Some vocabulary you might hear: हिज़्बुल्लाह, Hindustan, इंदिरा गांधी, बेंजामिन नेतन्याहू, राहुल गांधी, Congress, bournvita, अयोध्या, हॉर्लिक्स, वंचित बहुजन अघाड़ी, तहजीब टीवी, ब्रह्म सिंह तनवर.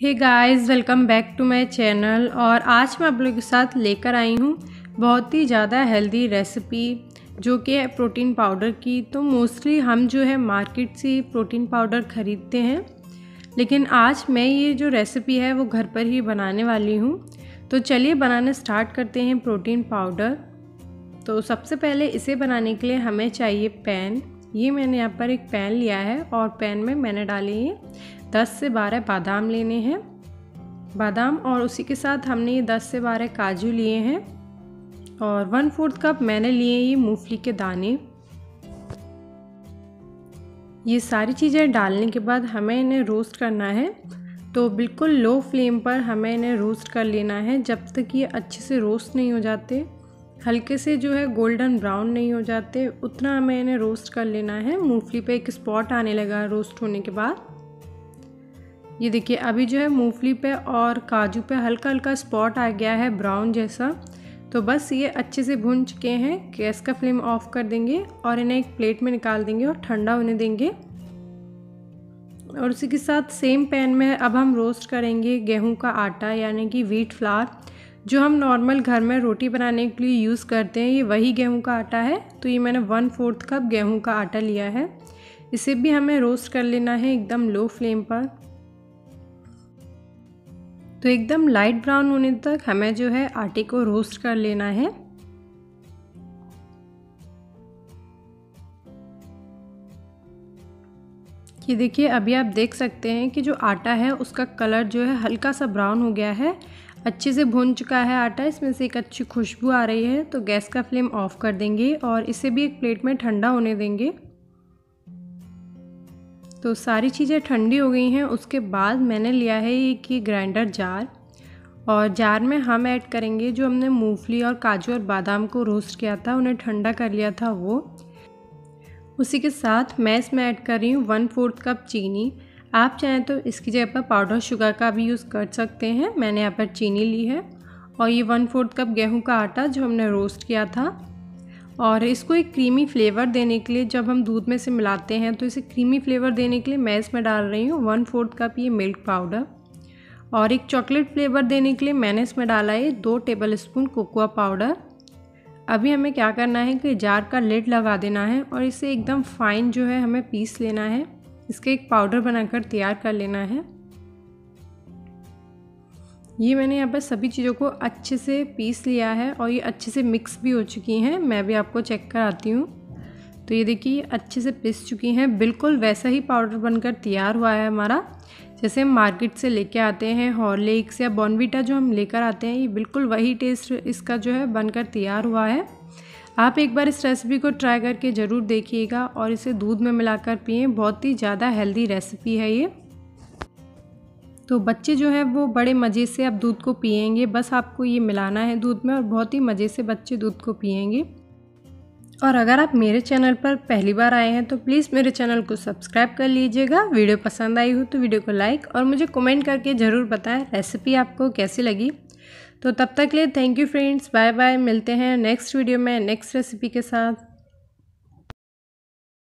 Hey guys, welcome back to my channel. और आज मैं आप लोगों के साथ लेकर आई हूँ बहुत ही ज़्यादा हेल्दी रेसिपी जो कि प्रोटीन पाउडर की। तो मोस्टली हम जो है मार्केट से प्रोटीन पाउडर ख़रीदते हैं, लेकिन आज मैं ये जो रेसिपी है वो घर पर ही बनाने वाली हूँ। तो चलिए बनाना स्टार्ट करते हैं प्रोटीन पाउडर। तो सबसे पहले इसे बनाने के लिए हमें चाहिए पैन। ये मैंने यहाँ पर एक पैन लिया है और पैन में मैंने डाले ये 10 से 12 बादाम लेने हैं, बादाम। और उसी के साथ हमने ये 10 से 12 काजू लिए हैं और 1/4 कप मैंने लिए ये मूंगफली के दाने। ये सारी चीज़ें डालने के बाद हमें इन्हें रोस्ट करना है। तो बिल्कुल लो फ्लेम पर हमें इन्हें रोस्ट कर लेना है जब तक ये अच्छे से रोस्ट नहीं हो जाते, हल्के से जो है गोल्डन ब्राउन नहीं हो जाते, उतना हमें इन्हें रोस्ट कर लेना है। मूंगफली पे एक स्पॉट आने लगा रोस्ट होने के बाद। ये देखिए अभी जो है मूंगफली पे और काजू पे हल्का हल्का स्पॉट आ गया है ब्राउन जैसा। तो बस ये अच्छे से भुन चुके हैं। गैस का फ्लेम ऑफ कर देंगे और इन्हें एक प्लेट में निकाल देंगे और ठंडा होने देंगे। और उसी के साथ सेम पैन में अब हम रोस्ट करेंगे गेहूँ का आटा, यानी कि व्हीट फ्लावर, जो हम नॉर्मल घर में रोटी बनाने के लिए यूज़ करते हैं। ये वही गेहूं का आटा है। तो ये मैंने 1/4 कप गेहूं का आटा लिया है। इसे भी हमें रोस्ट कर लेना है एकदम लो फ्लेम पर। तो एकदम लाइट ब्राउन होने तक हमें जो है आटे को रोस्ट कर लेना है। ये देखिए अभी आप देख सकते हैं कि जो आटा है उसका कलर जो है हल्का सा ब्राउन हो गया है, अच्छे से भुन चुका है आटा। इसमें से एक अच्छी खुशबू आ रही है। तो गैस का फ्लेम ऑफ कर देंगे और इसे भी एक प्लेट में ठंडा होने देंगे। तो सारी चीज़ें ठंडी हो गई हैं। उसके बाद मैंने लिया है एक ये ग्राइंडर जार और जार में हम ऐड करेंगे जो हमने मूंगफली और काजू और बादाम को रोस्ट किया था, उन्हें ठंडा कर लिया था वो। उसी के साथ मैं इसमें ऐड कर रही हूँ 1/4 कप चीनी। आप चाहें तो इसकी जगह पर पाउडर शुगर का भी यूज़ कर सकते हैं। मैंने यहाँ पर चीनी ली है और ये 1/4 कप गेहूं का आटा जो हमने रोस्ट किया था। और इसको एक क्रीमी फ्लेवर देने के लिए, जब हम दूध में से मिलाते हैं तो इसे क्रीमी फ्लेवर देने के लिए मैं इसमें डाल रही हूँ 1/4 कप ये मिल्क पाउडर। और एक चॉकलेट फ्लेवर देने के लिए मैंने इसमें डाला है 2 टेबल स्पून कोकोआ पाउडर। अभी हमें क्या करना है कि जार का लिड लगा देना है और इसे एकदम फाइन जो है हमें पीस लेना है, इसके एक पाउडर बनाकर तैयार कर लेना है। ये मैंने यहाँ पर सभी चीज़ों को अच्छे से पीस लिया है और ये अच्छे से मिक्स भी हो चुकी हैं। मैं भी आपको चेक कराती हूँ। तो ये देखिए अच्छे से पिस चुकी हैं। बिल्कुल वैसा ही पाउडर बनकर तैयार हुआ है हमारा, जैसे हम मार्केट से लेके आते हैं। हॉर्लिक्स या बॉर्नविटा जो हम लेकर आते हैं, ये बिल्कुल वही टेस्ट इसका जो है बनकर तैयार हुआ है। आप एक बार इस रेसिपी को ट्राई करके ज़रूर देखिएगा और इसे दूध में मिलाकर पिएं। बहुत ही ज़्यादा हेल्दी रेसिपी है ये। तो बच्चे जो है वो बड़े मज़े से आप दूध को पिएंगे। बस आपको ये मिलाना है दूध में और बहुत ही मज़े से बच्चे दूध को पिएंगे। और अगर आप मेरे चैनल पर पहली बार आए हैं तो प्लीज़ मेरे चैनल को सब्सक्राइब कर लीजिएगा। वीडियो पसंद आई हो तो वीडियो को लाइक और मुझे कमेंट करके ज़रूर बताएं रेसिपी आपको कैसी लगी। तो तब तक के लिए thank you friends, bye bye. मिलते हैं नेक्स्ट वीडियो में नेक्स्ट रेसिपी के साथ।